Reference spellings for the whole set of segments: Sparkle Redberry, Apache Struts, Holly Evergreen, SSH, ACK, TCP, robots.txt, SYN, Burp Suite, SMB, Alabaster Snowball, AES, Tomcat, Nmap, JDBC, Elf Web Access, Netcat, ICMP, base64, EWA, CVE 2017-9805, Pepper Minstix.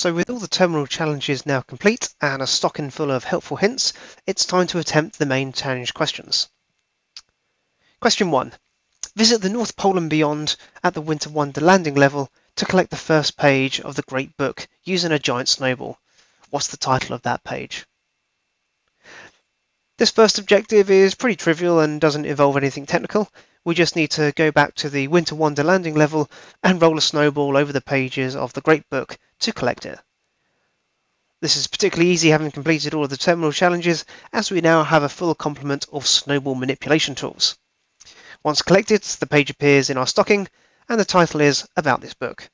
So with all the terminal challenges now complete and a stocking full of helpful hints, it's time to attempt the main challenge questions. Question 1. Visit the North Pole and beyond at the Winter Wonder landing level to collect the first page of the Great Book using a giant snowball. What's the title of that page? This first objective is pretty trivial and doesn't involve anything technical. We just need to go back to the Winter Wonder landing level and roll a snowball over the pages of the Great Book to collect it. This is particularly easy having completed all of the terminal challenges, as we now have a full complement of snowball manipulation tools. Once collected, the page appears in our stocking and the title is About This Book.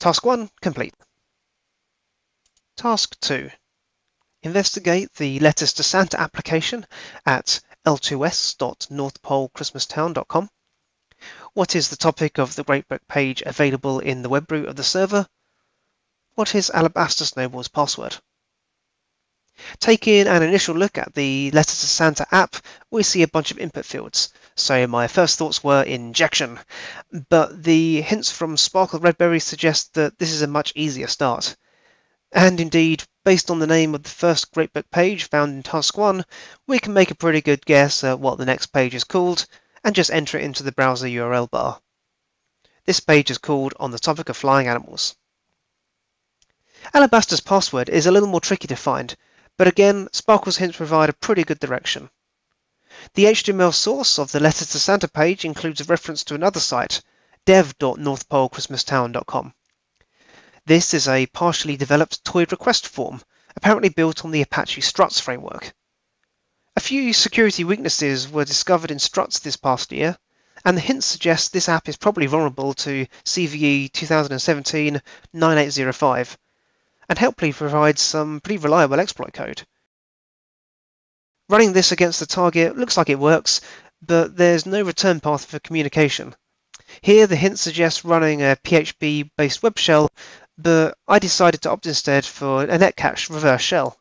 Task 1 complete. Task 2. Investigate the Letters to Santa application at l2s.northpolechristmastown.com. What is the topic of the Great Book page available in the web root of the server? What is Alabaster Snowball's password? Taking an initial look at the Letters to Santa app, we see a bunch of input fields. So my first thoughts were injection, but the hints from Sparkle Redberry suggest that this is a much easier start. And indeed, based on the name of the first Great Book page found in Task 1, we can make a pretty good guess at what the next page is called and just enter it into the browser URL bar. This page is called On the Topic of Flying Animals. Alabaster's password is a little more tricky to find, but again, Sparkle's hints provide a pretty good direction. The HTML source of the Letters to Santa page includes a reference to another site, dev.northpolechristmastown.com. This is a partially developed toy request form, apparently built on the Apache Struts framework. A few security weaknesses were discovered in Struts this past year, and the hints suggest this app is probably vulnerable to CVE 2017-9805, and helpfully provides some pretty reliable exploit code. Running this against the target looks like it works, but there's no return path for communication. Here the hint suggests running a PHP-based web shell, but I decided to opt instead for a Netcat reverse shell.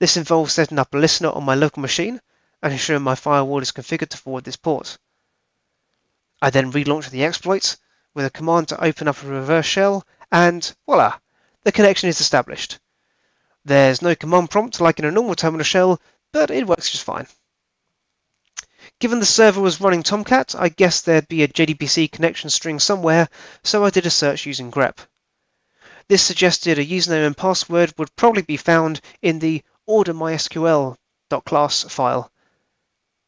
This involves setting up a listener on my local machine and ensuring my firewall is configured to forward this port. I then relaunched the exploit with a command to open up a reverse shell, and voila, the connection is established. There's no command prompt like in a normal terminal shell, but it works just fine. Given the server was running Tomcat, I guessed there'd be a JDBC connection string somewhere, so I did a search using grep. This suggested a username and password would probably be found in the order.mysql.class file.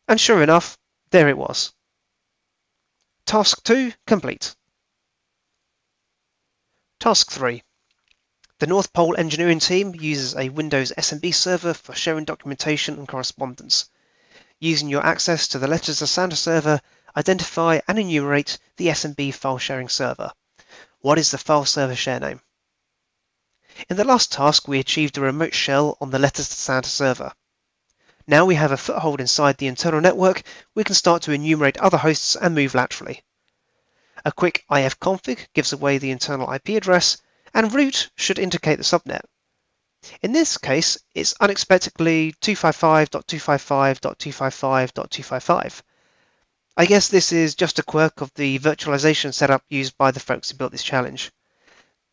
And sure enough, there it was. Task 2 complete. Task 3. The North Pole engineering team uses a Windows SMB server for sharing documentation and correspondence. Using your access to the Letters to Santa server, identify and enumerate the SMB file sharing server. What is the file server share name? In the last task, we achieved a remote shell on the Letters to Santa server. Now we have a foothold inside the internal network, we can start to enumerate other hosts and move laterally. A quick ifconfig gives away the internal IP address, and root should indicate the subnet. In this case, it's unexpectedly 255.255.255.255. I guess this is just a quirk of the virtualization setup used by the folks who built this challenge.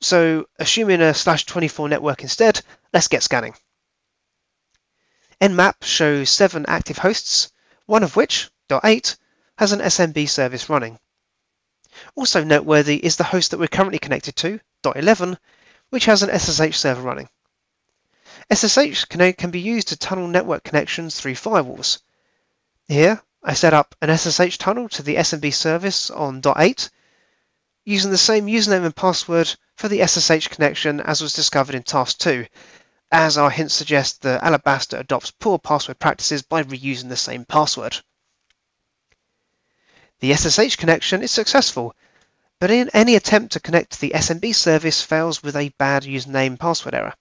So, assuming a /24 network instead, let's get scanning. Nmap shows 7 active hosts, one of which, .8, has an SMB service running. Also noteworthy is the host that we're currently connected to, .11, which has an SSH server running. SSH can be used to tunnel network connections through firewalls. Here, I set up an SSH tunnel to the SMB service on .8, using the same username and password for the SSH connection as was discovered in Task 2, as our hints suggest that Alabaster adopts poor password practices by reusing the same password. The SSH connection is successful, but in any attempt to connect to the SMB service fails with a bad username and password error.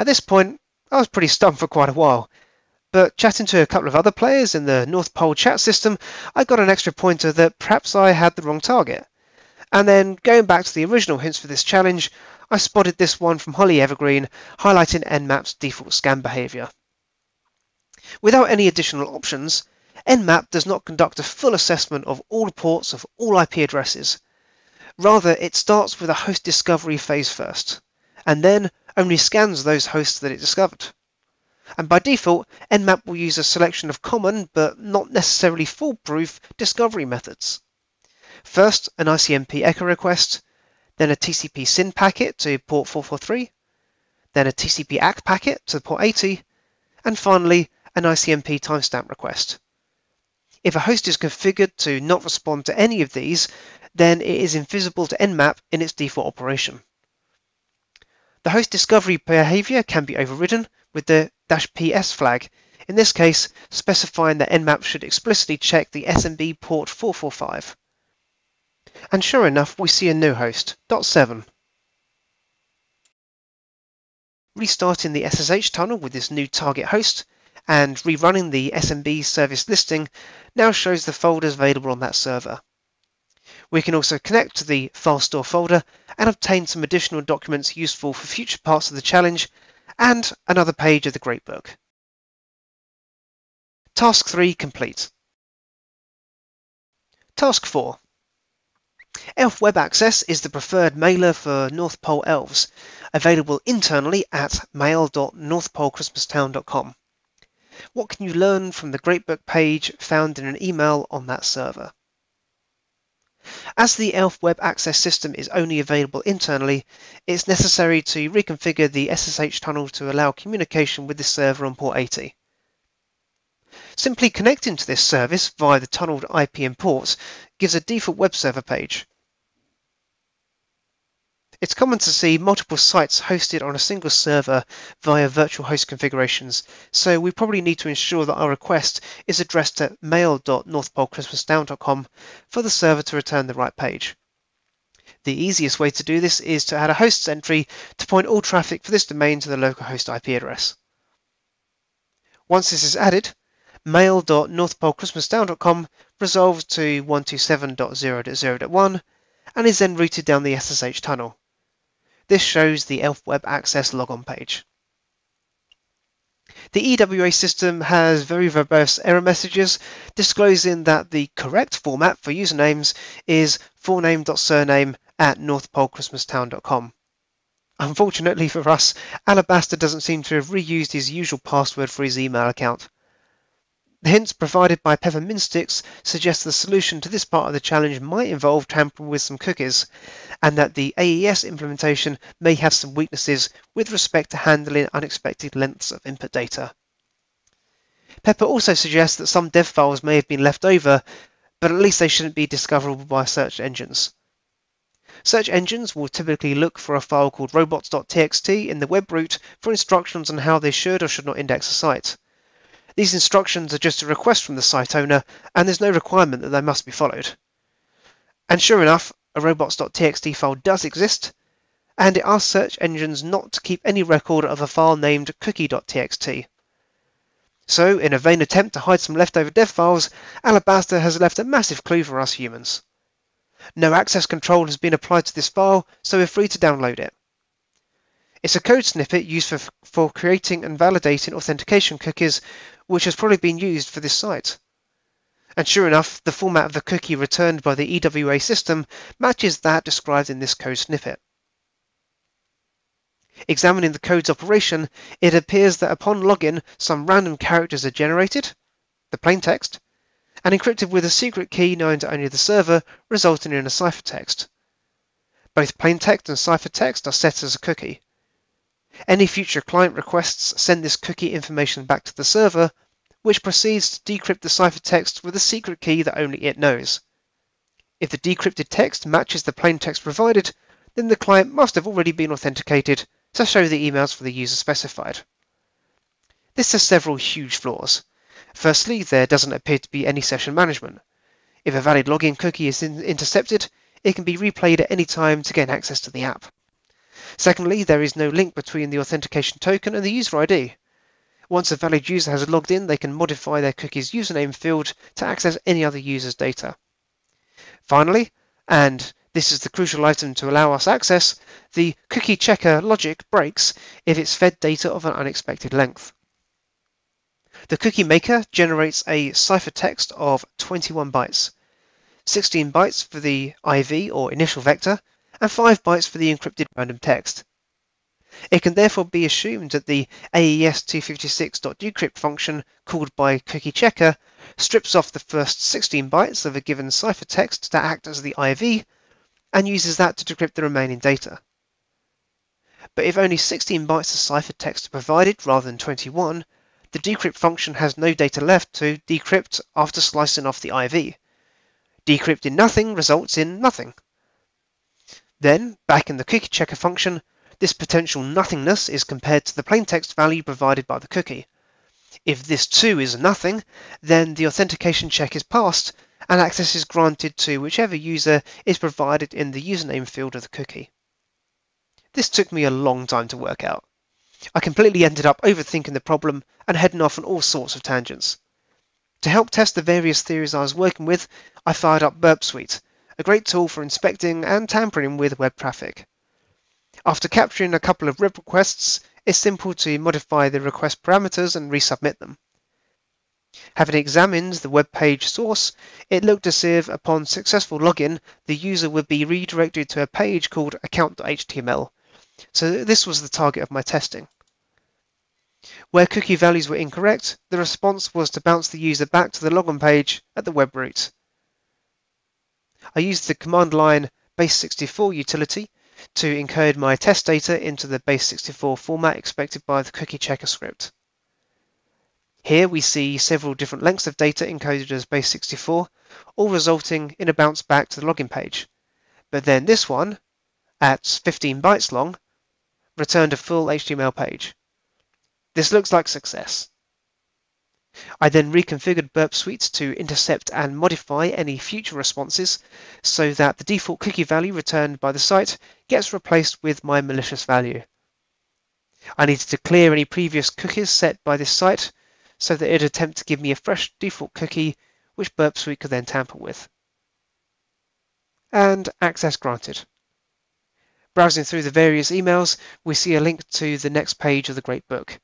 At this point, I was pretty stumped for quite a while, but chatting to a couple of other players in the North Pole chat system, I got an extra pointer that perhaps I had the wrong target. And then, going back to the original hints for this challenge, I spotted this one from Holly Evergreen, highlighting Nmap's default scan behaviour. Without any additional options, Nmap does not conduct a full assessment of all ports of all IP addresses. Rather, it starts with a host discovery phase first. and then only scans those hosts that it discovered. And by default, Nmap will use a selection of common, but not necessarily foolproof, discovery methods. First, an ICMP echo request, then a TCP SYN packet to port 443, then a TCP ACK packet to port 80, and finally, an ICMP timestamp request. If a host is configured to not respond to any of these, then it is invisible to Nmap in its default operation. The host discovery behavior can be overridden with the -ps flag, in this case specifying that Nmap should explicitly check the SMB port 445. And sure enough, we see a new host, .7. Restarting the SSH tunnel with this new target host and rerunning the SMB service listing now shows the folders available on that server. We can also connect to the file store folder and obtain some additional documents useful for future parts of the challenge and another page of the Gradebook. Task 3 complete. Task 4. Elf Web Access is the preferred mailer for North Pole Elves, available internally at mail.northpolechristmastown.com. What can you learn from the Gradebook page found in an email on that server? As the Elf Web Access system is only available internally, it's necessary to reconfigure the SSH tunnel to allow communication with this server on port 80. Simply connecting to this service via the tunneled IP and ports gives a default web server page. It's common to see multiple sites hosted on a single server via virtual host configurations, so we probably need to ensure that our request is addressed at mail.northpolechristmastown.com for the server to return the right page. The easiest way to do this is to add a hosts entry to point all traffic for this domain to the localhost IP address. Once this is added, mail.northpolechristmastown.com resolves to 127.0.0.1 and is then routed down the SSH tunnel. This shows the Elf Web Access logon page. The EWA system has very verbose error messages disclosing that the correct format for usernames is forename.surname@northpolechristmastown.com. Unfortunately for us, Alabaster doesn't seem to have reused his usual password for his email account. The hints provided by Pepper Minstix suggest the solution to this part of the challenge might involve tampering with some cookies, and that the AES implementation may have some weaknesses with respect to handling unexpected lengths of input data. Pepper also suggests that some dev files may have been left over, but at least they shouldn't be discoverable by search engines. Search engines will typically look for a file called robots.txt in the web root for instructions on how they should or should not index a site. These instructions are just a request from the site owner, and there's no requirement that they must be followed. And sure enough, a robots.txt file does exist, and it asks search engines not to keep any record of a file named cookie.txt. So, in a vain attempt to hide some leftover dev files, Alabaster has left a massive clue for us humans. No access control has been applied to this file, so we're free to download it. It's a code snippet used for creating and validating authentication cookies, which has probably been used for this site. And sure enough, the format of the cookie returned by the EWA system matches that described in this code snippet. Examining the code's operation, it appears that upon login, some random characters are generated, the plain text, and encrypted with a secret key known to only the server, resulting in a ciphertext. Both plain text and ciphertext are set as a cookie. Any future client requests send this cookie information back to the server, which proceeds to decrypt the ciphertext with a secret key that only it knows. If the decrypted text matches the plain text provided, then the client must have already been authenticated to show the emails for the user specified. This has several huge flaws. Firstly, there doesn't appear to be any session management. If a valid login cookie is intercepted, it can be replayed at any time to gain access to the app. Secondly, there is no link between the authentication token and the user ID. Once a valid user has logged in, they can modify their cookie's username field to access any other user's data. Finally, and this is the crucial item to allow us access, the cookie checker logic breaks if it's fed data of an unexpected length. The cookie maker generates a ciphertext of 21 bytes, 16 bytes for the IV or initial vector, and 5 bytes for the encrypted random text. It can therefore be assumed that the AES256.decrypt function called by cookie checker strips off the first 16 bytes of a given ciphertext to act as the IV and uses that to decrypt the remaining data. But if only 16 bytes of ciphertext are provided rather than 21, the decrypt function has no data left to decrypt after slicing off the IV. Decrypting nothing results in nothing. Then, back in the cookie checker function, this potential nothingness is compared to the plaintext value provided by the cookie. If this too is nothing, then the authentication check is passed and access is granted to whichever user is provided in the username field of the cookie. This took me a long time to work out. I completely ended up overthinking the problem and heading off on all sorts of tangents. To help test the various theories I was working with, I fired up Burp Suite, a great tool for inspecting and tampering with web traffic. After capturing a couple of web requests, it's simple to modify the request parameters and resubmit them. Having examined the web page source, it looked as if upon successful login, the user would be redirected to a page called account.html. So this was the target of my testing. Where cookie values were incorrect, the response was to bounce the user back to the login page at the web root. I used the command line base64 utility to encode my test data into the base64 format expected by the cookie checker script. Here we see several different lengths of data encoded as base64, all resulting in a bounce back to the login page. But then this one, at 15 bytes long, returned a full HTML page. This looks like success. I then reconfigured Burp Suite to intercept and modify any future responses so that the default cookie value returned by the site gets replaced with my malicious value. I needed to clear any previous cookies set by this site so that it'd attempt to give me a fresh default cookie which Burp Suite could then tamper with. And access granted. Browsing through the various emails, we see a link to the next page of the Great Book.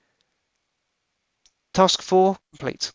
Task 4 complete.